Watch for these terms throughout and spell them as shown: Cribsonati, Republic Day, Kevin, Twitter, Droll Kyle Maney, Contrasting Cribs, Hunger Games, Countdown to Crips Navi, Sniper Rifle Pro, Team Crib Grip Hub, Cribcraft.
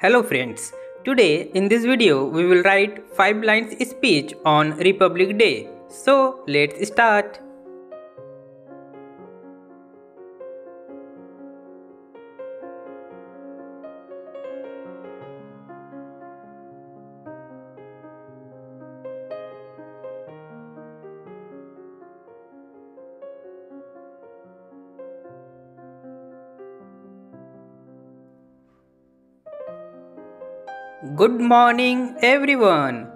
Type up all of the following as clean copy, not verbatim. Hello friends, today in this video we will write 5 lines speech on Republic Day. So let's start. Good morning, everyone.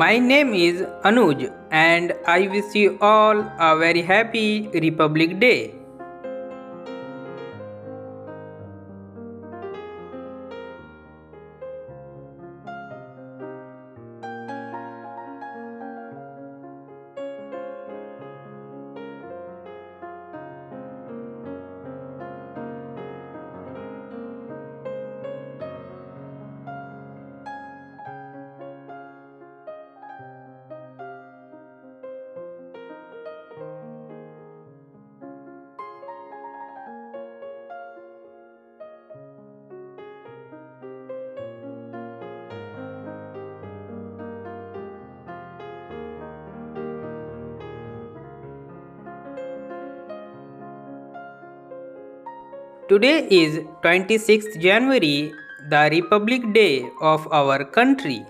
My name is Anuj and I wish you all a very happy Republic Day. Today is 26th January, the Republic Day of our country.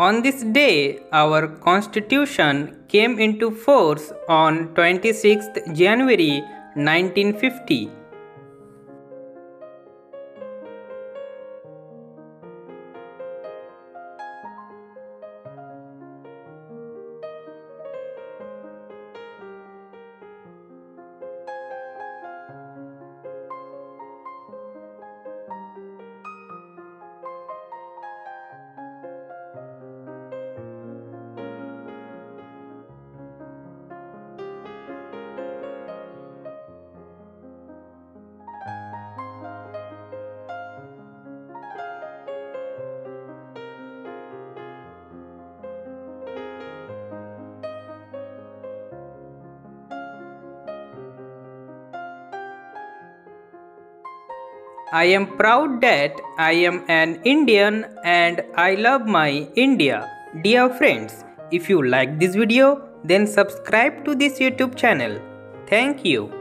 On this day, our Constitution came into force on 26th January 1950. I am proud that I am an Indian and I love my India. Dear friends, if you like this video, then subscribe to this YouTube channel. Thank you.